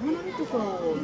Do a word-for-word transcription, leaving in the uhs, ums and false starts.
花見とかを。